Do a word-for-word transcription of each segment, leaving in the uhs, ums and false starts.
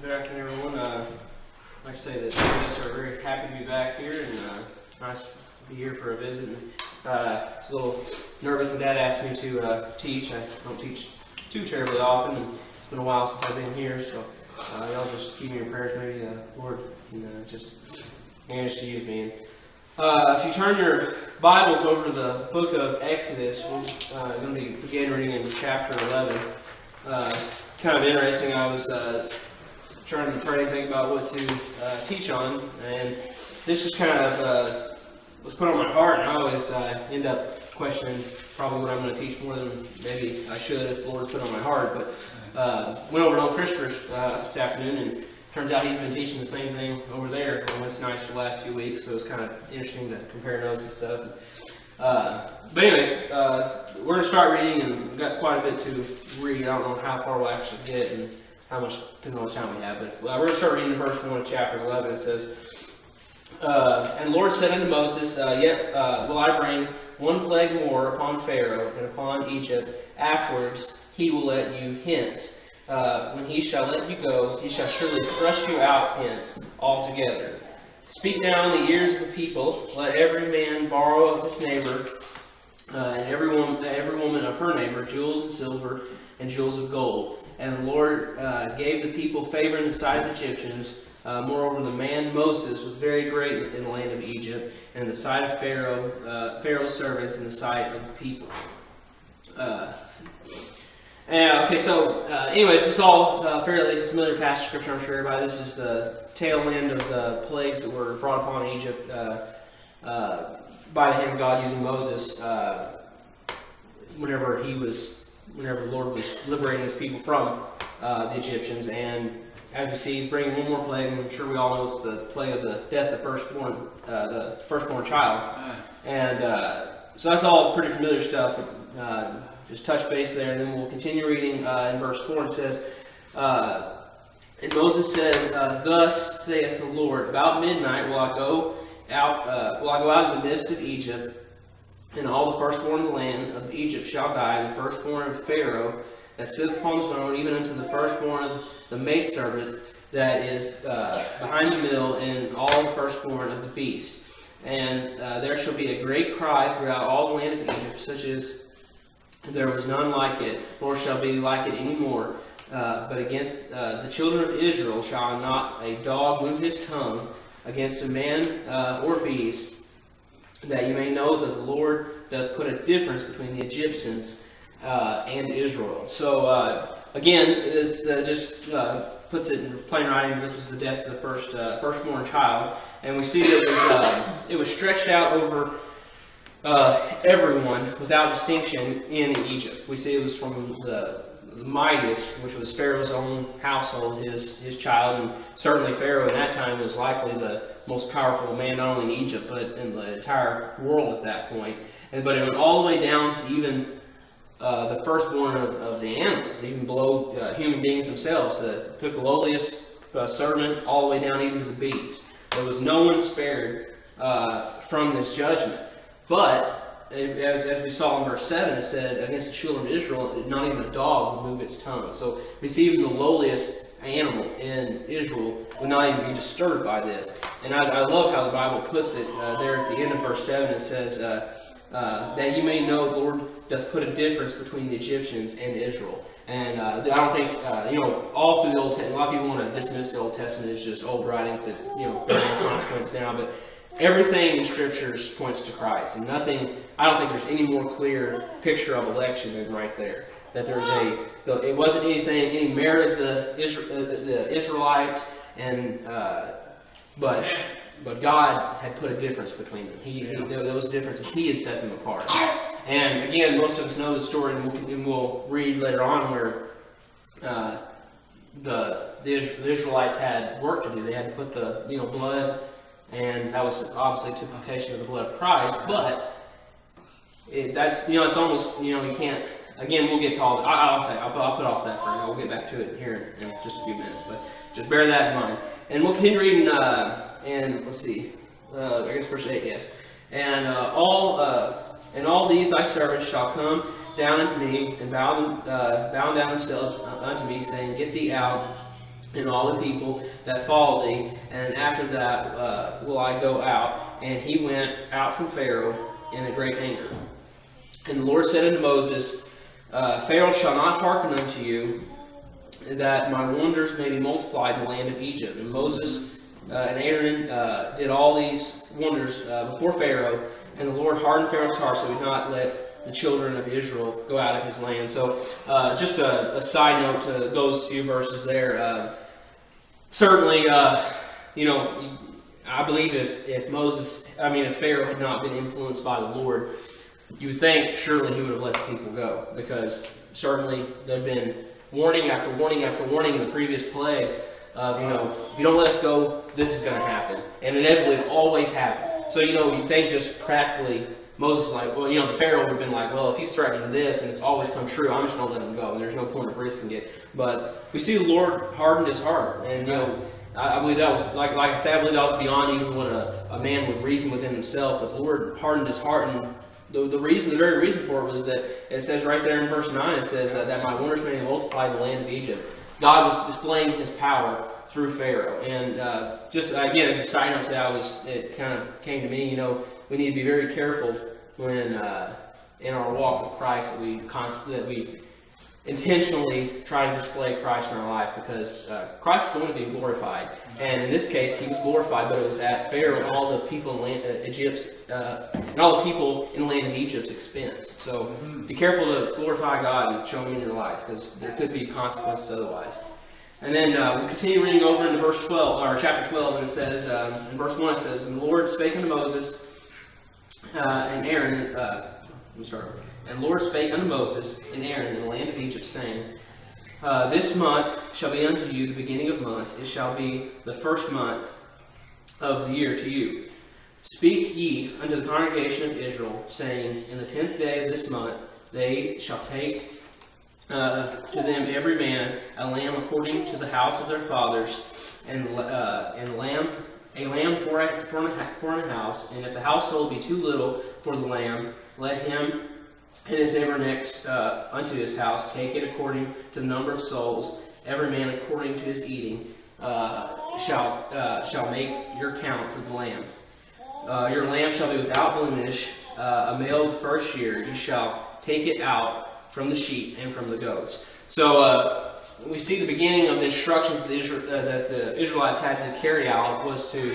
Good afternoon, everyone. Uh, I'd like to say that some of us are very happy to be back here, and uh, nice to be here for a visit. Uh, I was a little nervous when Dad asked me to uh, teach. I don't teach too terribly often, and it's been a while since I've been here, so uh, y'all just keep me in your prayers, maybe the uh, Lord can uh, just manage to use me. And, uh, if you turn your Bibles over to the book of Exodus, we're uh, going to be begin reading in chapter eleven. Uh, it's kind of interesting. I was uh, trying to pray and think about what to uh, teach on, and this just kind of uh, was put on my heart, and I always uh, end up questioning probably what I'm going to teach more than maybe I should if the Lord put on my heart. But uh, went over to old Christopher's uh, this afternoon, and turns out he's been teaching the same thing over there on What's Nice for the last few weeks, so it's kind of interesting to compare notes and stuff. Uh, but anyways, uh, we're going to start reading, and we've got quite a bit to read. I don't know how far we'll actually get, and how much depends on the time we have, but we're going to start reading verse one of chapter eleven. It says, uh, And the Lord said unto Moses, uh, Yet uh, will I bring one plague more upon Pharaoh and upon Egypt. Afterwards he will let you hence. Uh, when he shall let you go, he shall surely thrust you out hence altogether. Speak now in the ears of the people. Let every man borrow of his neighbor, uh, and every woman, every woman of her neighbor, jewels and silver and jewels of gold. And the Lord uh, gave the people favor in the sight of the Egyptians. Uh, moreover, the man Moses was very great in the land of Egypt, and in the sight of Pharaoh, uh, Pharaoh's servants, and the sight of the people. Uh, and, okay, so uh, anyways, this is all uh, fairly familiar passage of Scripture, I'm sure everybody. This is the tail end of the plagues that were brought upon Egypt uh, uh, by the hand of God using Moses uh, whenever he was... whenever the Lord was liberating his people from uh, the Egyptians. And as you see, he's bringing one more plague, and I'm sure we all know it's the plague of the death of firstborn, uh, the firstborn child. And uh, so that's all pretty familiar stuff. Uh, just touch base there, and then we'll continue reading uh, in verse four. It says, uh, And Moses said, uh, Thus saith the Lord, about midnight will I go out, uh, will I go out of the midst of Egypt, and all the firstborn of the land of Egypt shall die, and the firstborn of Pharaoh that sitteth upon the throne, even unto the firstborn of the maidservant that is uh, behind the mill, and all the firstborn of the beast. And uh, there shall be a great cry throughout all the land of Egypt, such as there was none like it, nor shall be like it any more. Uh, but against uh, the children of Israel shall not a dog move his tongue against a man uh, or beast, that you may know that the Lord doth put a difference between the Egyptians uh, and Israel. So, uh, again, this uh, just uh, puts it in plain writing. This was the death of the first uh, firstborn child. And we see that it was, uh, it was stretched out over uh, everyone without distinction in Egypt. We see it was from the mightiest, which was Pharaoh's own household, his his child, and certainly Pharaoh in that time was likely the most powerful man, not only in Egypt but in the entire world at that point. And but it went all the way down to even uh, the firstborn of, of the animals, even below uh, human beings themselves. The took the lowliest uh, servant all the way down even to the beast. There was no one spared uh, from this judgment, but. As, as we saw in verse seven, it said, against the children of Israel, not even a dog would move its tongue. So we see even the lowliest animal in Israel would not even be disturbed by this. And I, I love how the Bible puts it uh, there at the end of verse seven. It says, uh, uh, that you may know the Lord doth put a difference between the Egyptians and Israel. And uh, I don't think, uh, you know, all through the Old Testament, a lot of people want to dismiss the Old Testament as just old writings that, you know, consequence now, but everything in Scriptures points to Christ, and nothing, I don't think there's any more clear picture of election than right there. That there's a, it wasn't anything, any merit of the, Israel, the, the Israelites, and, uh, but, but God had put a difference between them. He, he, those differences, He had set them apart. And again, most of us know the story, and we'll, and we'll read later on where, uh, the, the Israelites had work to do. They had to put the, you know, blood, and that was obviously a typification of the blood of Christ, but it, that's, you know, it's almost, you know, you can't, again, we'll get to all, I'll, I'll, I'll put off that for now, we'll get back to it here in just a few minutes, but just bear that in mind. And we'll continue reading, uh, and let's see, uh, I guess verse eight, yes. And uh, all uh, and all these thy servants shall come down unto me, and bow, them, uh, bow down themselves unto me, saying, Get thee out and all the people that follow thee, and after that uh, will I go out. And he went out from Pharaoh in a great anger. And the Lord said unto Moses, uh, Pharaoh shall not hearken unto you, that my wonders may be multiplied in the land of Egypt. And Moses uh, and Aaron uh, did all these wonders uh, before Pharaoh, and the Lord hardened Pharaoh's heart, so he would not let the children of Israel go out of his land. So uh, just a, a side note to those few verses there. Uh, certainly, uh, you know, I believe if, if Moses, I mean, if Pharaoh had not been influenced by the Lord, you would think surely he would have let the people go, because certainly there have been warning after warning after warning in the previous plagues of, you know, if you don't let us go, this is going to happen. And inevitably it always happened. So, you know, you think just practically, Moses is like, well, you know, the Pharaoh would have been like, well, if he's threatening this and it's always come true, I'm just going to let him go. And there's no point of risking it. But we see the Lord hardened his heart. And, you know, I, I believe that was, like, like I said, I believe that was beyond even what a, a man would reason within himself. But the Lord hardened his heart, and The, the reason, the very reason for it was that it says right there in verse nine, it says uh, that my wonders may multiply the land of Egypt. God was displaying his power through Pharaoh. And uh, just, again, as a side note to that, was, it kind of came to me, you know, we need to be very careful when uh, in our walk with Christ that we, that we intentionally try to display Christ in our life, because uh, Christ is going to be glorified. And in this case, he was glorified, but it was at Pharaoh and all the people in land, uh, Egypt's, uh, and all the people in the land of Egypt's expense. So be careful to glorify God and show him in your life, because there could be consequences otherwise. And then uh, we continue reading over into verse twelve, or chapter twelve, and it says, um, in verse one it says, and the Lord spake unto Moses uh, and Aaron, uh, let me start over. And the Lord spake unto Moses and Aaron in the land of Egypt, saying, uh, This month shall be unto you the beginning of months. It shall be the first month of the year to you. Speak ye unto the congregation of Israel, saying, In the tenth day of this month they shall take uh, to them every man a lamb according to the house of their fathers, and uh, and lamb a lamb for a, for an, for an house. And if the household be too little for the lamb, let him and his neighbor next uh, unto his house take it according to the number of souls. Every man according to his eating uh, shall uh, shall make your count for the lamb. Uh, your lamb shall be without blemish, uh, a male of the first year. You shall take it out from the sheep and from the goats. So uh, we see the beginning of the instructions that the, Israel, uh, that the Israelites had to carry out was to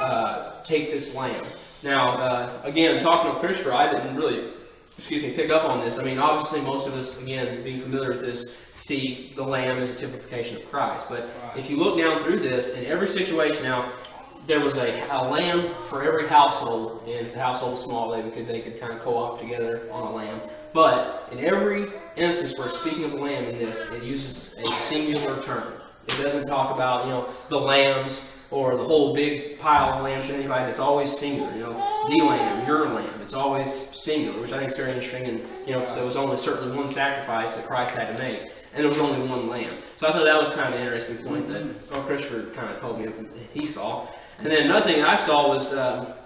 uh, take this lamb. Now, uh, again, talking to Christopher, I didn't really... excuse me, pick up on this. I mean, obviously most of us, again, being familiar with this, see the lamb as a typification of Christ. But if you look down through this, in every situation now, there was a, a lamb for every household. And if the household was small, they could, they could kind of co-op together on a lamb. But in every instance where speaking of the lamb in this, it uses a singular term. It doesn't talk about, you know, the lambs or the whole big pile of lambs or anybody. It's always singular, you know, the lamb, your lamb. It's always singular, which I think is very interesting. And, you know, so there was only certainly one sacrifice that Christ had to make, and it was only one lamb. So I thought that was kind of an interesting point that oh, Christopher kind of told me he saw. And then another thing I saw was, uh,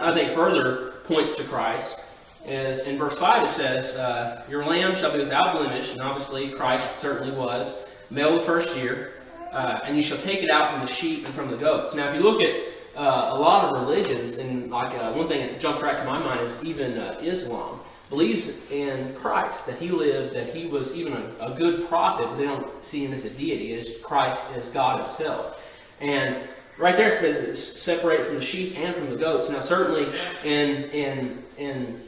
I think further points to Christ, is in verse five it says, uh, your lamb shall be without blemish, and obviously Christ certainly was, male the first year, uh, and you shall take it out from the sheep and from the goats. Now, if you look at uh, a lot of religions, and like uh, one thing that jumps right to my mind is even uh, Islam believes in Christ, that he lived, that he was even a, a good prophet, but they don't see him as a deity, as Christ as God himself. And right there it says it's separate from the sheep and from the goats. Now, certainly in in in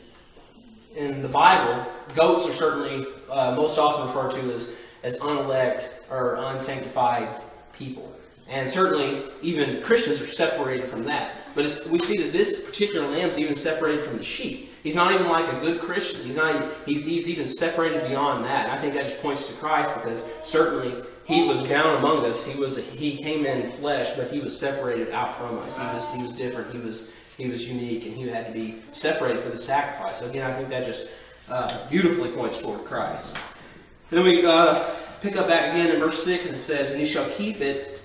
in the Bible, goats are certainly uh, most often referred to as as unelect or unsanctified people. And certainly, even Christians are separated from that. But it's, we see that this particular lamb is even separated from the sheep. He's not even like a good Christian. He's not. Even, he's, he's even separated beyond that. And I think that just points to Christ, because certainly he was down among us. He was. He came in flesh, but he was separated out from us. He was. He was different. He was. He was unique, and he had to be separated for the sacrifice. So again, I think that just uh, beautifully points toward Christ. Then we uh, pick up back again in verse six, and it says, And ye shall keep it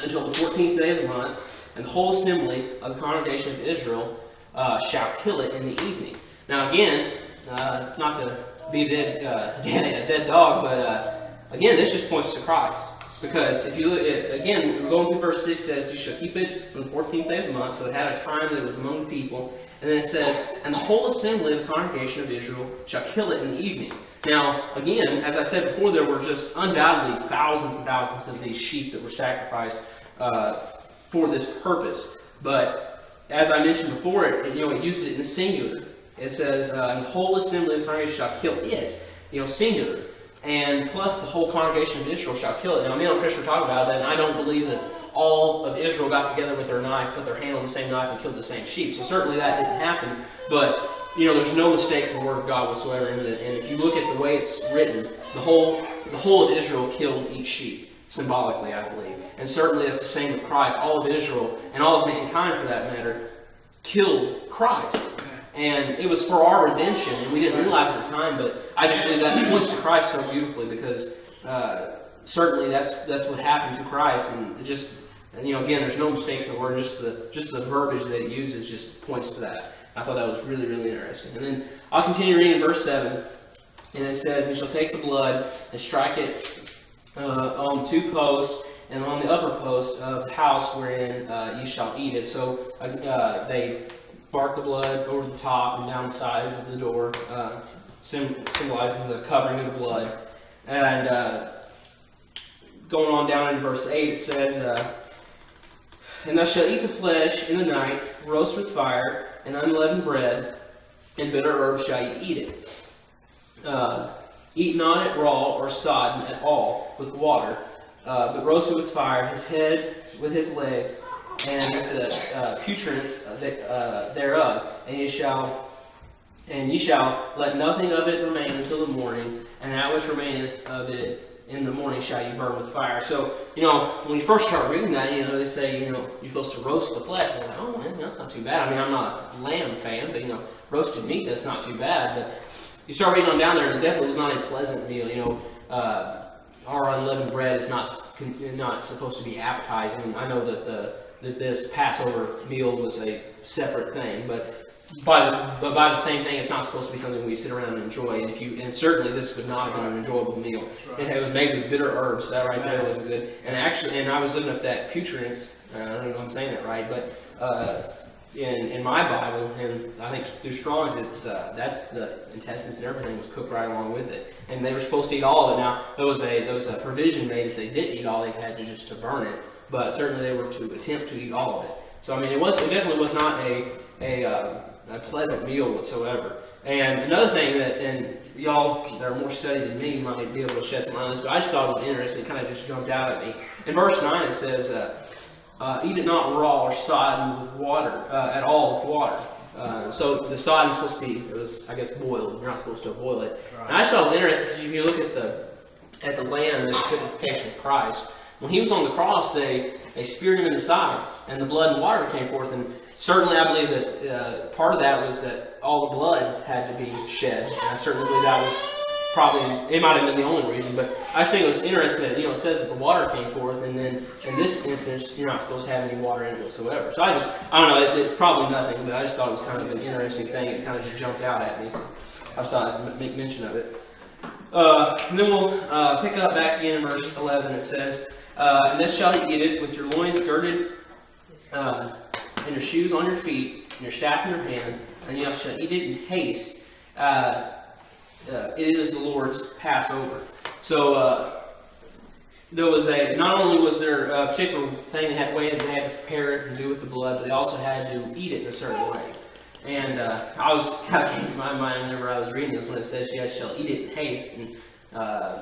until the fourteenth day of the month, and the whole assembly of the congregation of Israel uh, shall kill it in the evening. Now again, uh, not to be a dead, uh, dead, a dead dog, but uh, again, this just points to Christ. Because if you look at, again, we're going through verse six, it says, you shall keep it on the fourteenth day of the month, so it had a time that it was among the people. And then it says, and the whole assembly of the congregation of Israel shall kill it in the evening. Now, again, as I said before, there were just undoubtedly thousands and thousands of these sheep that were sacrificed uh, for this purpose. But as I mentioned before, it, you know, it used it in the singular. It says, uh, and the whole assembly of the congregation shall kill it, you know, singular. And plus the whole congregation of Israel shall kill it. Now, me and Chris were talking about that, and I don't believe that all of Israel got together with their knife, put their hand on the same knife, and killed the same sheep. So certainly that didn't happen. But, you know, there's no mistakes in the Word of God whatsoever in it. And if you look at the way it's written, the whole, the whole of Israel killed each sheep, symbolically, I believe. And certainly that's the same with Christ. All of Israel, and all of mankind for that matter, killed Christ. And it was for our redemption, and we didn't realize at the time, but I just believe that points to Christ so beautifully, because uh, certainly that's that's what happened to Christ. And just, you know, again, there's no mistakes in the Word, just the, just the verbiage that it uses just points to that. I thought that was really, really interesting. And then I'll continue reading verse seven, and it says, and you shall take the blood and strike it uh, on two posts, and on the upper post of the house wherein uh, you shall eat it. So uh, they bark the blood over the top and down the sides of the door, uh, symbolizing the covering of the blood. And uh, going on down in verse eight, it says, uh, and thou shalt eat the flesh in the night, roast with fire, and unleavened bread, and bitter herbs shall ye eat it. Uh, eat not it raw or sodden at all with water, uh, but roast it with fire, his head with his legs, and the uh, putrescence uh, thereof, and ye shall, and ye shall let nothing of it remain until the morning, and that which remaineth of it in the morning shall you burn with fire. So, you know, when you first start reading that, you know, they say, you know, you're supposed to roast the flesh. And you're like, oh, man, that's not too bad. I mean, I'm not a lamb fan, but, you know, roasted meat, that's not too bad. But you start reading on down there, and it definitely was not a pleasant meal, you know. Uh, our unleavened bread is not, not supposed to be appetizing. I know that the that this Passover meal was a separate thing, but by the, but by the same thing, it's not supposed to be something we sit around and enjoy. And if you, and certainly this would not have been an enjoyable meal. Right. It was made with bitter herbs. That right there was good. And actually, and I was looking up that putrescence. I don't know if I'm saying that right, but uh, in in my Bible, and I think through Strong's, it's uh, that's the intestines and everything was cooked right along with it. And they were supposed to eat all of it. Now there was a there was a provision made if they didn't eat all, they had to just to burn it. But certainly they were to attempt to eat all of it. So I mean, it was it definitely was not a a, uh, a pleasant meal whatsoever. And another thing that, and y'all that are more studied than me might be able to shed some light on this, but I just thought it was interesting. It kind of just jumped out at me. In verse nine, it says, uh, uh, "Eat it not raw or sodden with water uh, at all with water." Uh, so the sodden is supposed to be, it was I guess boiled. You're not supposed to boil it. Right. And I just thought it was interesting. If you look at the at the lamb, the typification of Christ. When he was on the cross, they, they speared him in the side, and the blood and water came forth. And certainly I believe that uh, part of that was that all the blood had to be shed. And I certainly believe that was probably, it might have been the only reason, but I just think it was interesting that, you know, it says that the water came forth, and then in this instance, you're not supposed to have any water in it whatsoever. So I just, I don't know, it, it's probably nothing, but I just thought it was kind of an interesting thing. It kind of just jumped out at me, so I just thought I'd make mention of it. Uh, and then we'll uh, pick up back again in verse eleven. It says, Uh, and this shall you eat it, with your loins girded, uh, and your shoes on your feet, and your staff in your hand, and you shall eat it in haste. Uh, uh, it is the Lord's Passover. So uh, there was a, not only was there a particular thing that had way that they had to prepare it and do with the blood, but they also had to eat it in a certain way. And uh, I was kind of came to my mind whenever I was reading this when it says, "You shall eat it in haste." And uh,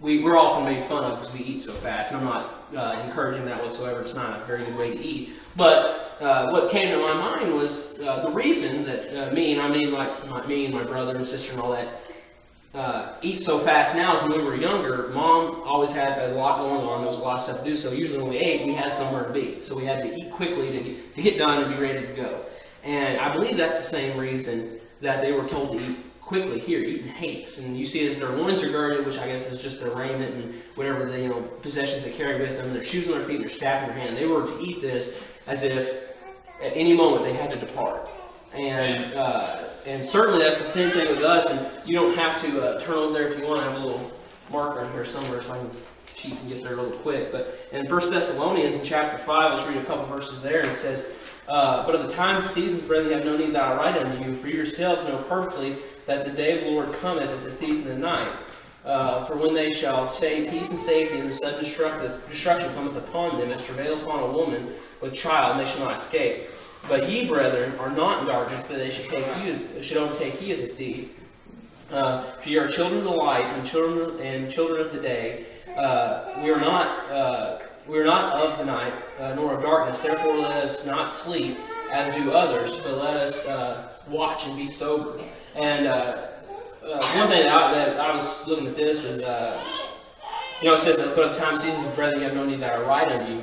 We, we're often made fun of because we eat so fast, and I'm not uh, encouraging that whatsoever. It's not a very good way to eat. But uh, what came to my mind was uh, the reason that uh, me, and I mean like my, me and my brother and sister and all that, uh, eat so fast now is when we were younger, Mom always had a lot going on. There was a lot of stuff to do, so usually when we ate, we had somewhere to be. So we had to eat quickly to get, to get done and be ready to go. And I believe that's the same reason that they were told to eat quickly here, eating haste. And you see that their loins are girded, which I guess is just their raiment and whatever the, you know, possessions they carry with them, their shoes on their feet, their staff in their hand. They were to eat this as if at any moment they had to depart. And uh, and certainly that's the same thing with us. And you don't have to uh, turn over there if you want. I have a little marker in here somewhere so I can she can get there a little quick. But in First Thessalonians in chapter five, let's read a couple verses there. And it says, uh, but of the times and seasons, brethren, you have no need that I write unto you, for yourselves know perfectly that the day of the Lord cometh as a thief in the night. Uh, for when they shall say peace and safety, and the sudden destruction cometh upon them, as travail upon a woman with child, and they shall not escape. But ye, brethren, are not in darkness, that they should take you, should overtake ye as a thief. Uh, for ye are children of the light, and children and children of the day. Uh, we are not uh, we are not of the night, uh, nor of darkness. Therefore, let us not sleep as do others, but let us uh, watch and be sober. And uh, Uh, one thing that I, that I was looking at this was, uh, you know, it says, but of time, seasons, brethren, you have no need that I write unto you.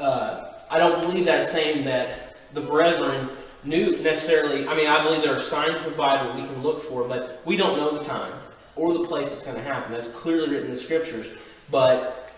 Uh, I don't believe that it's saying that the brethren knew necessarily. I mean, I believe there are signs in the Bible we can look for, but we don't know the time or the place that's going to happen. That's clearly written in the Scriptures. But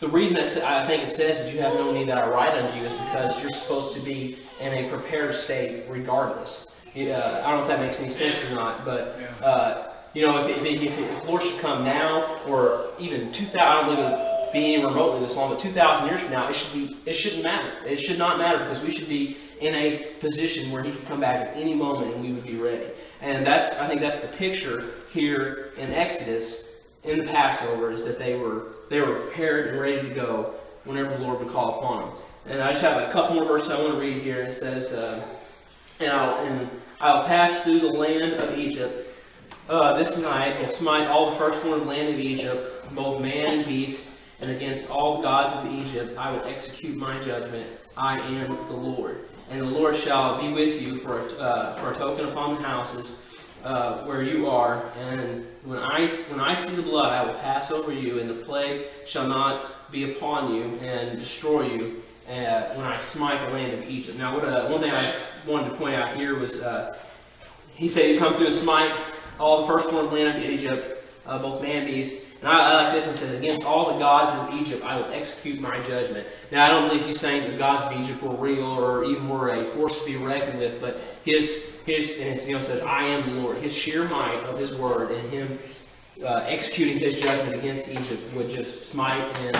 the reason that I think it says that you have no need that I write unto you is because you're supposed to be in a prepared state regardless. Uh, I don't know if that makes any sense or not, but uh, you know, if, if, if, if the Lord should come now, or even two thousand, I don't believe it be any remotely this long, but two thousand years from now, it should be, it shouldn't matter. It should not matter, because we should be in a position where He could come back at any moment and we would be ready. And that's, I think that's the picture here in Exodus, in the Passover, is that they were they were prepared and ready to go whenever the Lord would call upon them. And I just have a couple more verses I want to read here. It says, Uh, And I'll, and I'll pass through the land of Egypt uh, this night, and smite all the firstborn of the land of Egypt, both man and beast, and against all gods of Egypt I will execute my judgment. I am the Lord. And the Lord shall be with you for a, uh, for a token upon the houses uh, where you are. And when I, when I see the blood, I will pass over you, and the plague shall not be upon you and destroy you. Uh, when I smite the land of Egypt. Now, what, uh, one thing I wanted to point out here was, uh, he said he'd come through and smite all the firstborn of the land of Egypt, uh, both man and beast. And I, I like this one, says, against all the gods of Egypt I will execute my judgment. Now, I don't believe he's saying the gods of Egypt were real or even were a force to be reckoned with, but his, his and it's, you know, says, I am the Lord. His sheer might of his word and him uh, executing his judgment against Egypt would just smite and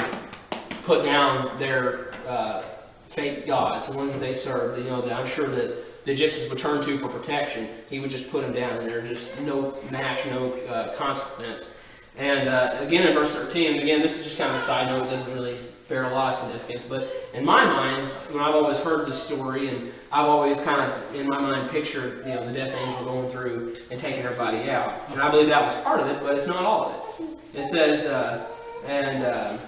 put down their uh, fake gods, the ones that they served, you know, that I'm sure that the Egyptians would turn to for protection. He would just put them down, and there's just no match, no uh, consequence. And uh, again, in verse thirteen, and again, this is just kind of a side note, it doesn't really bear a lot of significance, but in my mind, when I've always heard this story, and I've always kind of, in my mind, pictured, you know, the death angel going through and taking everybody out. And I believe that was part of it, but it's not all of it. It says, uh, and... Uh,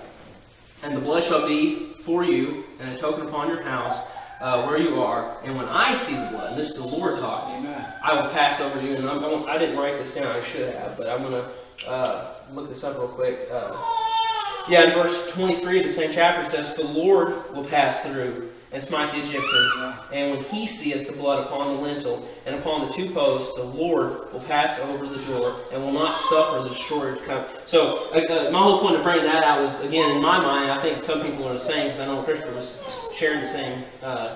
And the blood shall be for you, and a token upon your house, uh, where you are. And when I see the blood, and this is the Lord talking, Amen. I will pass over you. And I'm, I'm, I didn't write this down; I should have, but I'm going to uh, look this up real quick. Uh, yeah, in verse twenty-three of the same chapter, it says, "The Lord will pass through and smite the Egyptians, and when He seeth the blood upon the lintel and upon the two posts, the Lord will pass over the door and will not suffer the destroyer to come." So, uh, my whole point of bringing that out was, again, in my mind, I think some people are the same, because I know Christopher was sharing the same uh,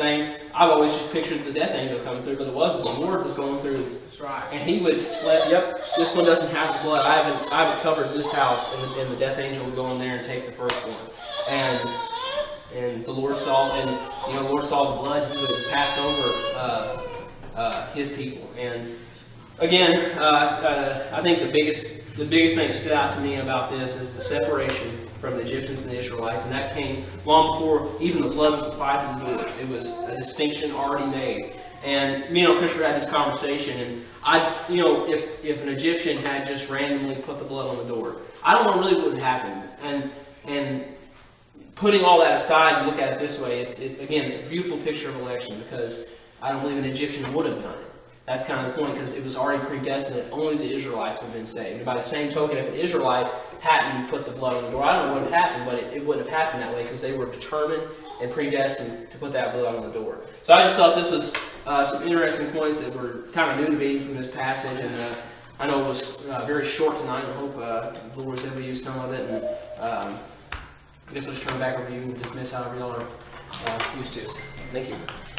thing. I've always just pictured the death angel coming through, but it wasn't. The Lord was going through. That's right. And He would slash, yep, this one doesn't have the blood. I haven't, I haven't covered this house, and the, and the death angel would go in there and take the first one. And And the Lord saw, and you know, the Lord saw the blood. He would pass over uh, uh, His people. And again, uh, uh, I think the biggest, the biggest thing that stood out to me about this is the separation from the Egyptians and the Israelites, and that came long before even the blood was applied to the doors. It was a distinction already made. And me and Christopher had this conversation, and I, you know, if if an Egyptian had just randomly put the blood on the door, I don't know really what would happen. And and putting all that aside and look at it this way, it's, it's again, it's a beautiful picture of election, because I don't believe an Egyptian would have done it. That's kind of the point, because it was already predestined that only the Israelites would have been saved. And by the same token, if an Israelite hadn't put the blood on the door, I don't know what would have happened, but it, it wouldn't have happened that way, because they were determined and predestined to put that blood on the door. So I just thought this was uh, some interesting points that were kind of new to me from this passage, and uh, I know it was uh, very short tonight, and I hope uh, the Lord's able to use some of it. And, um, I guess I'll just turn back over to you and dismiss however y'all are uh, used to. So, thank you.